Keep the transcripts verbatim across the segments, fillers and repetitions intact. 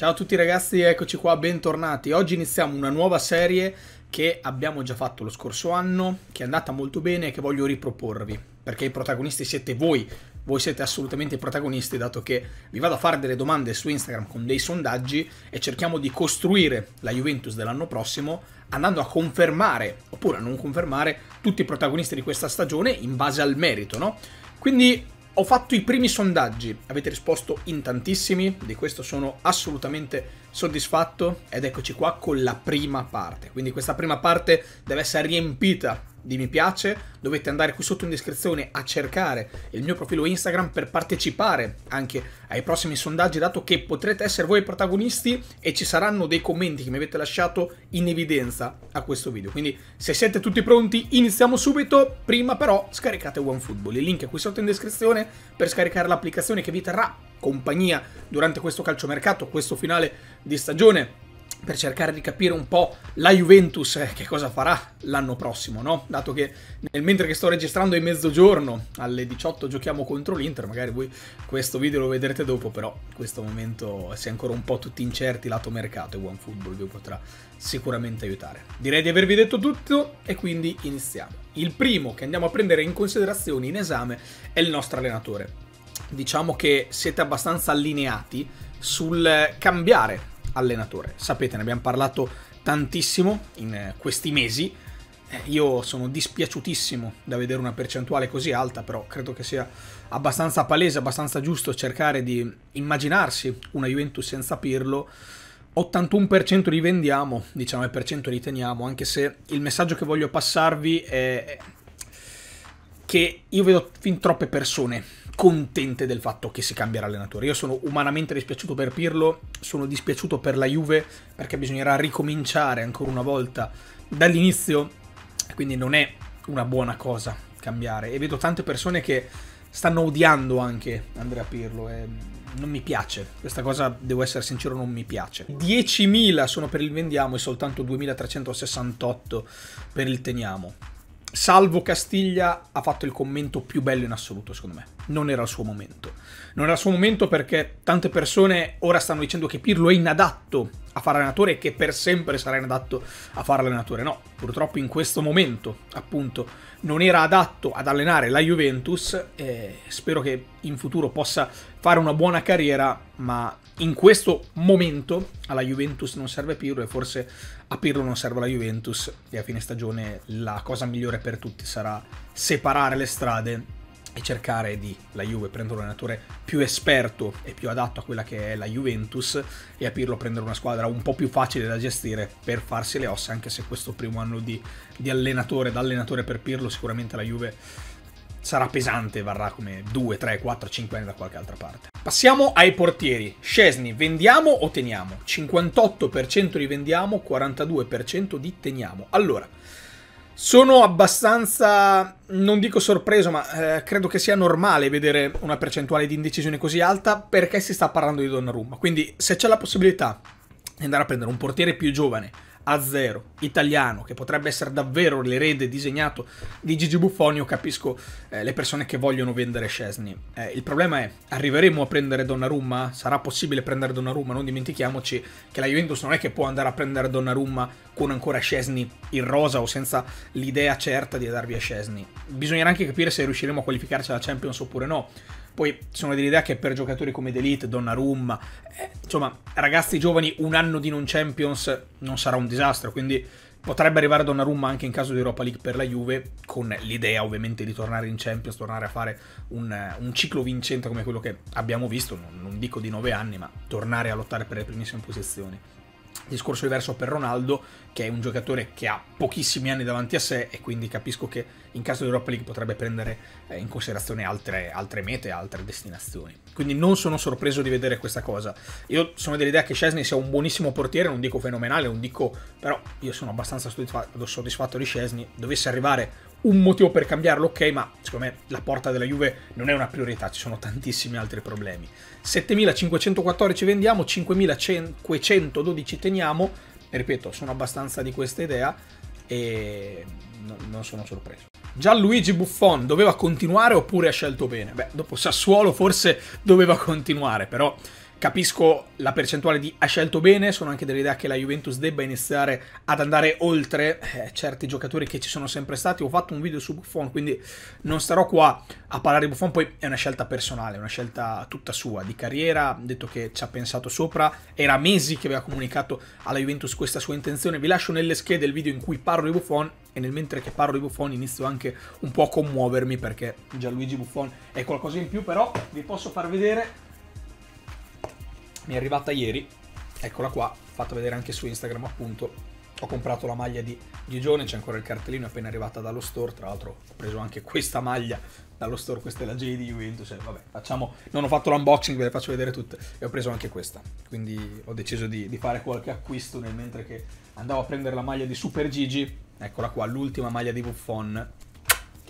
Ciao a tutti ragazzi, eccoci qua, bentornati. Oggi iniziamo una nuova serie che abbiamo già fatto lo scorso anno, che è andata molto bene e che voglio riproporvi, perché i protagonisti siete voi, voi siete assolutamente i protagonisti, dato che vi vado a fare delle domande su Instagram con dei sondaggi e cerchiamo di costruire la Juventus dell'anno prossimo, andando a confermare, oppure a non confermare, tutti i protagonisti di questa stagione in base al merito, no? Quindi ho fatto i primi sondaggi, avete risposto in tantissimi, di questo sono assolutamente soddisfatto ed eccoci qua con la prima parte. Quindi questa prima parte deve essere riempita di mi piace, dovete andare qui sotto in descrizione a cercare il mio profilo Instagram per partecipare anche ai prossimi sondaggi, dato che potrete essere voi i protagonisti e ci saranno dei commenti che mi avete lasciato in evidenza a questo video. Quindi se siete tutti pronti iniziamo subito, prima però scaricate OneFootball, il link è qui sotto in descrizione per scaricare l'applicazione che vi terrà compagnia durante questo calciomercato, questo finale di stagione, per cercare di capire un po' la Juventus eh, che cosa farà l'anno prossimo, no? Dato che nel, mentre che sto registrando è mezzogiorno, alle diciotto giochiamo contro l'Inter, magari voi questo video lo vedrete dopo, però in questo momento si è ancora un po' tutti incerti lato mercato e OneFootball vi potrà sicuramente aiutare. Direi di avervi detto tutto e quindi iniziamo. Il primo che andiamo a prendere in considerazione, in esame, è il nostro allenatore. Diciamo che siete abbastanza allineati sul cambiare allenatore, sapete, ne abbiamo parlato tantissimo in questi mesi. Io sono dispiaciutissimo da vedere una percentuale così alta, però credo che sia abbastanza palese, abbastanza giusto cercare di immaginarsi una Juventus senza Pirlo. Ottantuno per cento li vendiamo, diciannove per cento li teniamo, anche se il messaggio che voglio passarvi è che io vedo fin troppe persone contente del fatto che si cambierà allenatore. Io sono umanamente dispiaciuto per Pirlo, sono dispiaciuto per la Juve, perché bisognerà ricominciare ancora una volta dall'inizio, quindi non è una buona cosa cambiare. E vedo tante persone che stanno odiando anche Andrea Pirlo e non mi piace, questa cosa devo essere sincero, non mi piace. diecimila sono per il vendiamo e soltanto duemilatrecentosessantotto per il teniamo. Salvo Castiglia ha fatto il commento più bello in assoluto, secondo me. Non era il suo momento. Non era il suo momento perché tante persone ora stanno dicendo che Pirlo è inadatto a fare allenatore e che per sempre sarà inadatto a fare allenatore. No, purtroppo in questo momento, appunto, non era adatto ad allenare la Juventus. E spero che in futuro possa fare una buona carriera, ma in questo momento alla Juventus non serve Pirlo e forse a Pirlo non serve la Juventus, e a fine stagione la cosa migliore per tutti sarà separare le strade e cercare di la Juve prendere un allenatore più esperto e più adatto a quella che è la Juventus e a Pirlo prendere una squadra un po' più facile da gestire per farsi le ossa, anche se questo primo anno di, di allenatore, da allenatore per Pirlo sicuramente la Juve sarà pesante, varrà come due, tre, quattro, cinque anni da qualche altra parte. Passiamo ai portieri. Szczęsny, vendiamo o teniamo? cinquantotto per cento li vendiamo, quarantadue per cento di teniamo. Allora, sono abbastanza, non dico sorpreso, ma eh, credo che sia normale vedere una percentuale di indecisione così alta, perché si sta parlando di Donnarumma. Quindi se c'è la possibilità di andare a prendere un portiere più giovane, a zero, italiano, che potrebbe essere davvero l'erede disegnato di Gigi Buffon, io capisco eh, le persone che vogliono vendere Szczęsny. Eh, il problema è, arriveremo a prendere Donnarumma? Sarà possibile prendere Donnarumma? Non dimentichiamoci che la Juventus non è che può andare a prendere Donnarumma con ancora Szczęsny in rosa o senza l'idea certa di darvi a Szczęsny. Bisognerà anche capire se riusciremo a qualificarci alla Champions oppure no. Poi sono dell'idea che per giocatori come De Ligt, Donnarumma, eh, insomma, ragazzi giovani, un anno di non Champions non sarà un disastro, quindi potrebbe arrivare Donnarumma anche in caso di Europa League per la Juve, con l'idea ovviamente di tornare in Champions, tornare a fare un, un ciclo vincente come quello che abbiamo visto, non, non dico di nove anni, ma tornare a lottare per le primissime posizioni. Discorso diverso per Ronaldo, che è un giocatore che ha pochissimi anni davanti a sé e quindi capisco che in caso di Europa League potrebbe prendere in considerazione altre, altre mete, altre destinazioni. Quindi non sono sorpreso di vedere questa cosa. Io sono dell'idea che Szczęsny sia un buonissimo portiere, non dico fenomenale, non dico, però io sono abbastanza soddisfatto di Szczęsny. Dovesse arrivare un motivo per cambiarlo, ok, ma secondo me la porta della Juve non è una priorità, ci sono tantissimi altri problemi. settemilacinquecentoquattordici vendiamo, cinquemilacinquecentododici teniamo, e ripeto, sono abbastanza di questa idea e no, non sono sorpreso. Gianluigi Buffon doveva continuare oppure ha scelto bene? Beh, dopo Sassuolo forse doveva continuare, però Capisco la percentuale di ha scelto bene, sono anche dell'idea che la Juventus debba iniziare ad andare oltre eh, certi giocatori che ci sono sempre stati. Ho fatto un video su Buffon, quindi non starò qua a parlare di Buffon, poi è una scelta personale, una scelta tutta sua, di carriera, detto che ci ha pensato sopra, era mesi che aveva comunicato alla Juventus questa sua intenzione. Vi lascio nelle schede il video in cui parlo di Buffon e nel mentre che parlo di Buffon inizio anche un po' a commuovermi perché Gianluigi Buffon è qualcosa in più, però vi posso far vedere... Mi è arrivata ieri, eccola qua, fatta vedere anche su Instagram appunto, ho comprato la maglia di Gigione, c'è ancora il cartellino, è appena arrivata dallo store, tra l'altro ho preso anche questa maglia dallo store, questa è la J di Juventus, vabbè, facciamo, non ho fatto l'unboxing, ve le faccio vedere tutte, e ho preso anche questa, quindi ho deciso di, di fare qualche acquisto nel mentre che andavo a prendere la maglia di Super Gigi, eccola qua, l'ultima maglia di Buffon,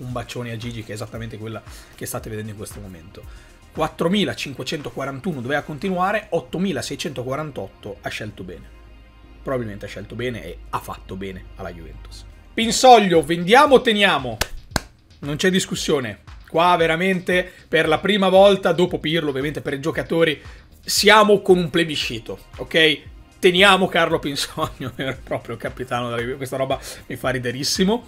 un bacione a Gigi che è esattamente quella che state vedendo in questo momento. quattromilacinquecentoquarantuno doveva continuare, ottomilaseicentoquarantotto ha scelto bene. Probabilmente ha scelto bene e ha fatto bene alla Juventus. Pinsoglio, vendiamo o teniamo? Non c'è discussione. Qua veramente per la prima volta, dopo Pirlo, ovviamente per i giocatori, siamo con un plebiscito, ok? Teniamo Carlo Pinsoglio, era proprio capitano della... Questa roba mi fa riderissimo.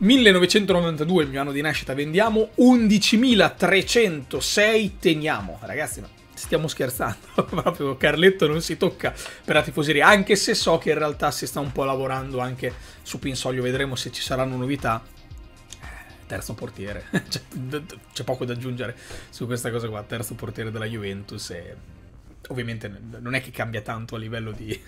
millenovecentonovantadue, il mio anno di nascita, vendiamo, undicimilatrecentosei teniamo. Ragazzi, ma stiamo scherzando, proprio Carletto non si tocca per la tifoseria, anche se so che in realtà si sta un po' lavorando anche su Pinsoglio, vedremo se ci saranno novità. Terzo portiere, c'è poco da aggiungere su questa cosa qua, terzo portiere della Juventus e... ovviamente non è che cambia tanto a livello di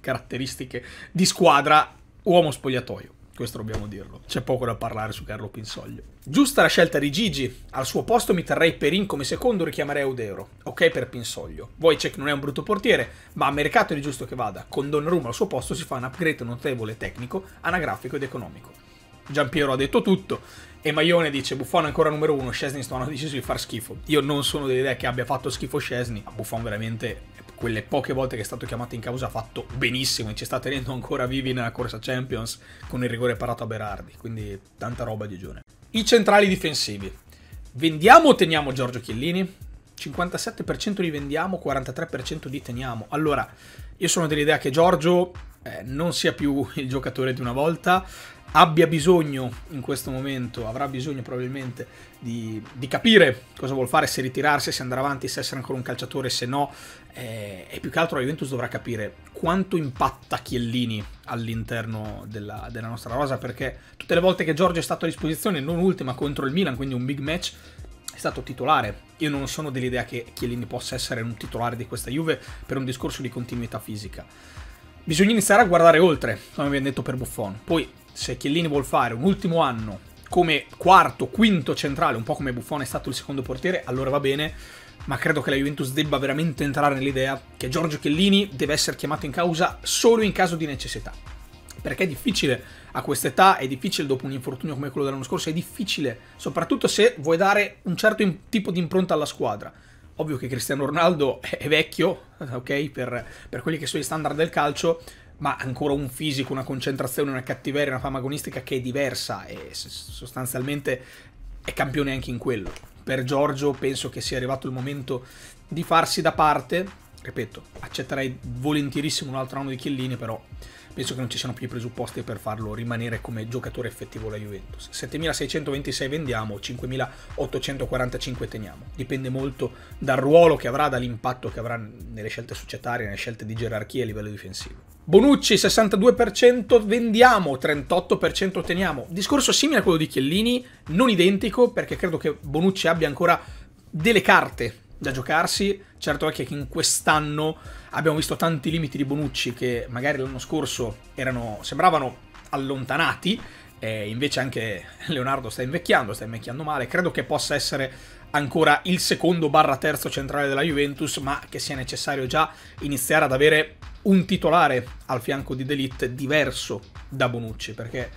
caratteristiche di squadra, uomo spogliatoio. Questo dobbiamo dirlo. C'è poco da parlare su Carlo Pinsoglio. Giusta la scelta di Gigi. Al suo posto mi terrei Perin come secondo, richiamerei Audero. Ok per Pinsoglio. Wojciech non è un brutto portiere, ma a mercato è giusto che vada. Con Donnarumma al suo posto si fa un upgrade notevole tecnico, anagrafico ed economico. Giampiero ha detto tutto e Maione dice Buffon ancora numero uno, Szczęsny stanno deciso di far schifo. Io non sono dell'idea che abbia fatto schifo Szczęsny, ma Buffon veramente... quelle poche volte che è stato chiamato in causa ha fatto benissimo e ci sta tenendo ancora vivi nella corsa Champions con il rigore parato a Berardi, quindi tanta roba di Gigione. I centrali difensivi. Vendiamo o teniamo Giorgio Chiellini? cinquantasette per cento li vendiamo, quarantatré per cento li teniamo. Allora, io sono dell'idea che Giorgio eh, non sia più il giocatore di una volta, abbia bisogno in questo momento, avrà bisogno probabilmente di, di capire cosa vuol fare, se ritirarsi, se andare avanti, se essere ancora un calciatore, se no, eh, e più che altro la Juventus dovrà capire quanto impatta Chiellini all'interno della, della nostra rosa, perché tutte le volte che Giorgio è stato a disposizione, non ultima contro il Milan, quindi un big match, è stato titolare. Io non sono dell'idea che Chiellini possa essere un titolare di questa Juve per un discorso di continuità fisica. Bisogna iniziare a guardare oltre, come abbiamo detto per Buffon. Poi se Chiellini vuol fare un ultimo anno come quarto, quinto centrale, un po' come Buffon è stato il secondo portiere, allora va bene, ma credo che la Juventus debba veramente entrare nell'idea che Giorgio Chiellini deve essere chiamato in causa solo in caso di necessità. Perché è difficile a quest'età, è difficile dopo un infortunio come quello dell'anno scorso, è difficile soprattutto se vuoi dare un certo tipo di impronta alla squadra. Ovvio che Cristiano Ronaldo è vecchio, ok, per, per quelli che sono gli standard del calcio, ma ancora un fisico, una concentrazione, una cattiveria, una fama agonistica che è diversa e sostanzialmente è campione anche in quello. Per Giorgio penso che sia arrivato il momento di farsi da parte, ripeto, accetterei volentierissimo un altro anno di Chiellini, però penso che non ci siano più i presupposti per farlo rimanere come giocatore effettivo la Juventus. settemilaseicentoventisei vendiamo, cinquemilaottocentoquarantacinque teniamo. Dipende molto dal ruolo che avrà, dall'impatto che avrà nelle scelte societarie, nelle scelte di gerarchia a livello difensivo. Bonucci sessantadue per cento vendiamo, trentotto per cento teniamo. Discorso simile a quello di Chiellini, non identico, perché credo che Bonucci abbia ancora delle carte da giocarsi. Certo è che in quest'anno abbiamo visto tanti limiti di Bonucci che magari l'anno scorso erano, sembravano allontanati, e invece anche Leonardo sta invecchiando, sta invecchiando male. Credo che possa essere ancora il secondo barra terzo centrale della Juventus, ma che sia necessario già iniziare ad avere un titolare al fianco di De Ligt diverso da Bonucci, perché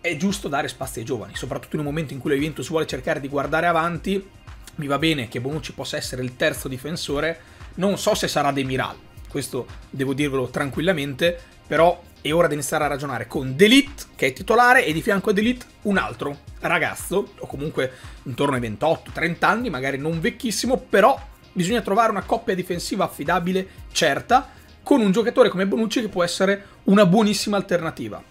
è giusto dare spazio ai giovani, soprattutto in un momento in cui la Juventus vuole cercare di guardare avanti. Mi va bene che Bonucci possa essere il terzo difensore, non so se sarà Demiral, questo devo dirvelo tranquillamente, però è ora di iniziare a ragionare con De Ligt, che è titolare, e di fianco a De Ligt un altro ragazzo, o comunque intorno ai ventotto trenta anni, magari non vecchissimo, però bisogna trovare una coppia difensiva affidabile, certa, con un giocatore come Bonucci che può essere una buonissima alternativa.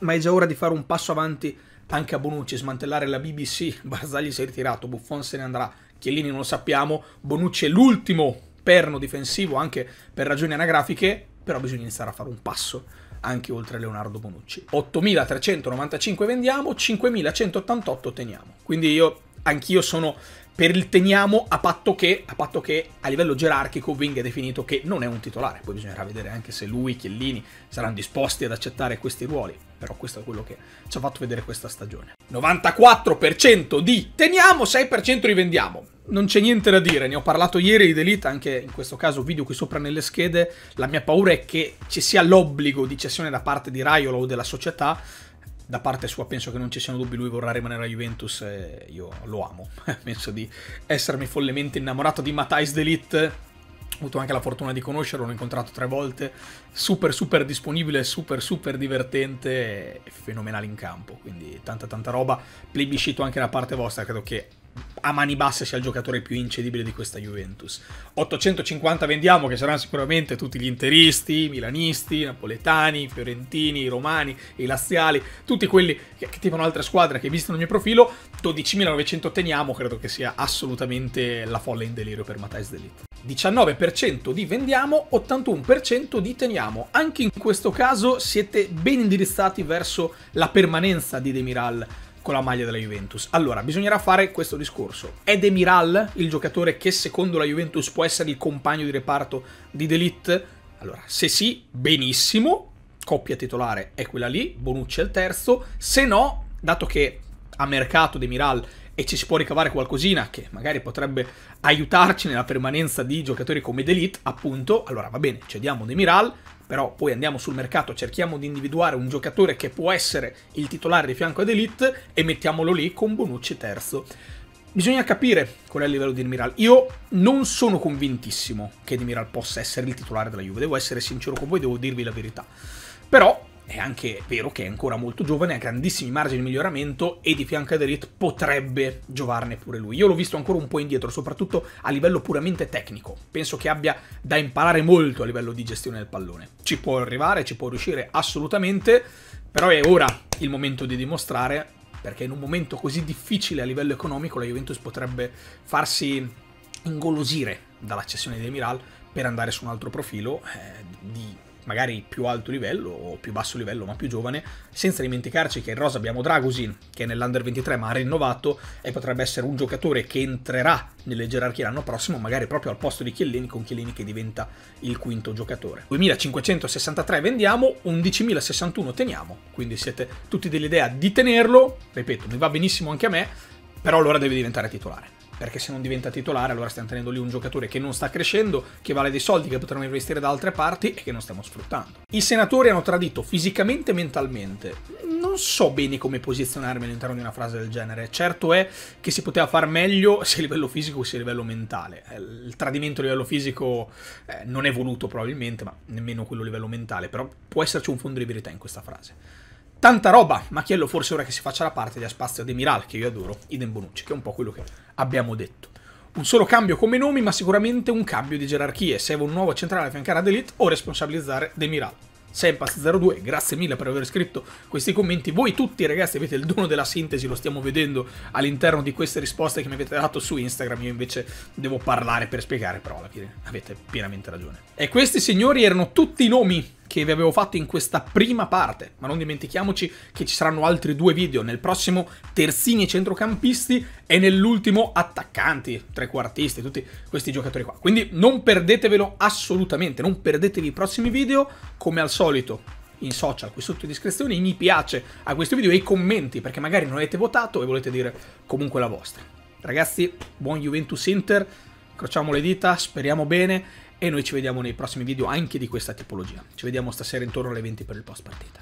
Ma è già ora di fare un passo avanti anche a Bonucci, smantellare la B B C. Barzagli si è ritirato, Buffon se ne andrà, Chiellini non lo sappiamo, Bonucci è l'ultimo perno difensivo anche per ragioni anagrafiche, però bisogna iniziare a fare un passo anche oltre Leonardo Bonucci. ottomilatrecentonovantacinque vendiamo, cinquemilacentottantotto otteniamo. Quindi io, anch'io sono per il teniamo, a patto che, a patto che a livello gerarchico Wing è definito che non è un titolare. Poi bisognerà vedere anche se lui, Chiellini, saranno disposti ad accettare questi ruoli. Però questo è quello che ci ha fatto vedere questa stagione. novantaquattro per cento di teniamo, sei per cento rivendiamo. Non c'è niente da dire, ne ho parlato ieri di De Ligt, anche in questo caso video qui sopra nelle schede. La mia paura è che ci sia l'obbligo di cessione da parte di Raiola o della società. Da parte sua penso che non ci siano dubbi, lui vorrà rimanere a Juventus e io lo amo. Penso di essermi follemente innamorato di Matthijs De Ligt, ho avuto anche la fortuna di conoscerlo, l'ho incontrato tre volte, super super disponibile, super super divertente e fenomenale in campo, quindi tanta tanta roba, plebiscito anche da parte vostra, credo che a mani basse sia il giocatore più incedibile di questa Juventus. ottocentocinquanta vendiamo, che saranno sicuramente tutti gli interisti, milanisti, napoletani, fiorentini, romani, i laziali, tutti quelli che, che tifano altre squadre, che visitano il mio profilo. dodicimilanovecento otteniamo, credo che sia assolutamente la folla in delirio per Matthijs De Ligt. diciannove per cento di vendiamo, ottantuno per cento di teniamo. Anche in questo caso siete ben indirizzati verso la permanenza di Demiral con la maglia della Juventus. Allora, bisognerà fare questo discorso. È Demiral il giocatore che secondo la Juventus può essere il compagno di reparto di De Ligt? Allora, se sì, benissimo, coppia titolare è quella lì, Bonucci è il terzo. Se no, dato che a mercato Demiral e ci si può ricavare qualcosina che magari potrebbe aiutarci nella permanenza di giocatori come De Ligt, appunto, allora va bene, cediamo Demiral, però poi andiamo sul mercato, cerchiamo di individuare un giocatore che può essere il titolare di fianco a De Ligt e mettiamolo lì con Bonucci terzo. Bisogna capire qual è il livello di Demiral. Io non sono convintissimo che Demiral possa essere il titolare della Juve, devo essere sincero con voi, devo dirvi la verità. Però è anche vero che è ancora molto giovane, ha grandissimi margini di miglioramento e di fianco a De Ligt potrebbe giovarne pure lui. Io l'ho visto ancora un po' indietro, soprattutto a livello puramente tecnico. Penso che abbia da imparare molto a livello di gestione del pallone. Ci può arrivare, ci può riuscire assolutamente, però è ora il momento di dimostrare, perché in un momento così difficile a livello economico la Juventus potrebbe farsi ingolosire dalla cessione di Demiral per andare su un altro profilo eh, di... magari più alto livello o più basso livello, ma più giovane, senza dimenticarci che in rosa abbiamo Dragusin, che nell'Under ventitré ma ha rinnovato e potrebbe essere un giocatore che entrerà nelle gerarchie l'anno prossimo, magari proprio al posto di Chiellini, con Chiellini che diventa il quinto giocatore. duemilacinquecentosessantatré vendiamo, undicimila sessantuno teniamo, quindi siete tutti dell'idea di tenerlo, ripeto, mi va benissimo anche a me, però allora deve diventare titolare. Perché se non diventa titolare allora stiamo tenendo lì un giocatore che non sta crescendo, che vale dei soldi che potremmo investire da altre parti e che non stiamo sfruttando. I senatori hanno tradito fisicamente e mentalmente. Non so bene come posizionarmi all'interno di una frase del genere. Certo è che si poteva far meglio sia a livello fisico sia a livello mentale. Il tradimento a livello fisico eh, non è voluto probabilmente, ma nemmeno quello a livello mentale. Però può esserci un fondo di verità in questa frase. Tanta roba, ma Chiello forse ora che si faccia la parte di spazio a Demiral, che io adoro, idem Bonucci, che è un po' quello che abbiamo detto. Un solo cambio come nomi, ma sicuramente un cambio di gerarchie. Serve un nuovo centrale a fiancare ad De Ligt o responsabilizzare Demiral. Sempaz zero due, grazie mille per aver scritto questi commenti. Voi tutti ragazzi avete il dono della sintesi, lo stiamo vedendo all'interno di queste risposte che mi avete dato su Instagram. Io invece devo parlare per spiegare, però alla fine avete pienamente ragione. E questi signori erano tutti i nomi che vi avevo fatto in questa prima parte, ma non dimentichiamoci che ci saranno altri due video, nel prossimo terzini e centrocampisti e nell'ultimo attaccanti, trequartisti, tutti questi giocatori qua, quindi non perdetevelo assolutamente, non perdetevi i prossimi video, come al solito in social qui sotto in descrizione, i mi piace a questo video e i commenti, perché magari non avete votato e volete dire comunque la vostra. Ragazzi, buon Juventus Inter, crociamo le dita, speriamo bene. E noi ci vediamo nei prossimi video anche di questa tipologia. Ci vediamo stasera intorno alle venti per il post partita.